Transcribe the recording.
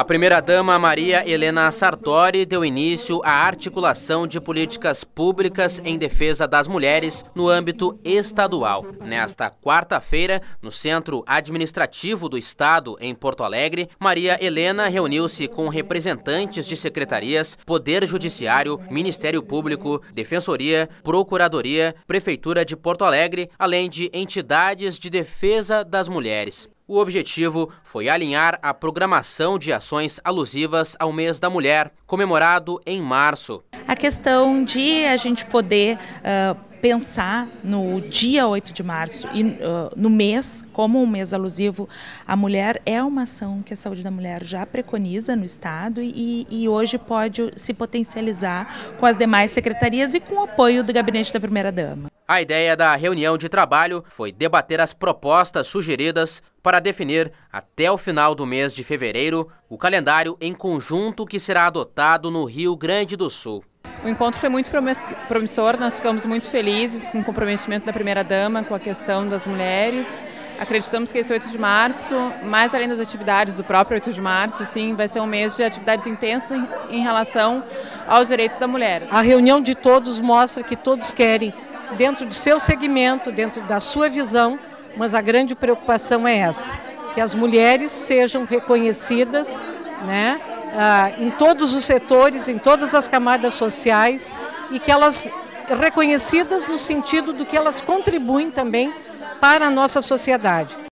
A primeira-dama Maria Helena Sartori deu início à articulação de políticas públicas em defesa das mulheres no âmbito estadual. Nesta quarta-feira, no Centro Administrativo do Estado, em Porto Alegre, Maria Helena reuniu-se com representantes de secretarias, Poder Judiciário, Ministério Público, Defensoria, Procuradoria, Prefeitura de Porto Alegre, além de entidades de defesa das mulheres. O objetivo foi alinhar a programação de ações alusivas ao Mês da Mulher, comemorado em março. A questão de a gente poder pensar no dia 8 de março e no mês, como um mês alusivo à mulher, é uma ação que a saúde da mulher já preconiza no Estado e hoje pode se potencializar com as demais secretarias e com o apoio do gabinete da primeira-dama. A ideia da reunião de trabalho foi debater as propostas sugeridas para definir, até o final do mês de fevereiro, o calendário em conjunto que será adotado no Rio Grande do Sul. O encontro foi muito promissor, nós ficamos muito felizes com o comprometimento da primeira-dama com a questão das mulheres. Acreditamos que esse 8 de março, mais além das atividades do próprio 8 de março, sim, vai ser um mês de atividades intensas em relação aos direitos da mulher. A reunião de todos mostra que todos querem, dentro do seu segmento, dentro da sua visão, mas a grande preocupação é essa, que as mulheres sejam reconhecidas, né, em todos os setores, em todas as camadas sociais, e que elas reconhecidas no sentido do que elas contribuem também para a nossa sociedade.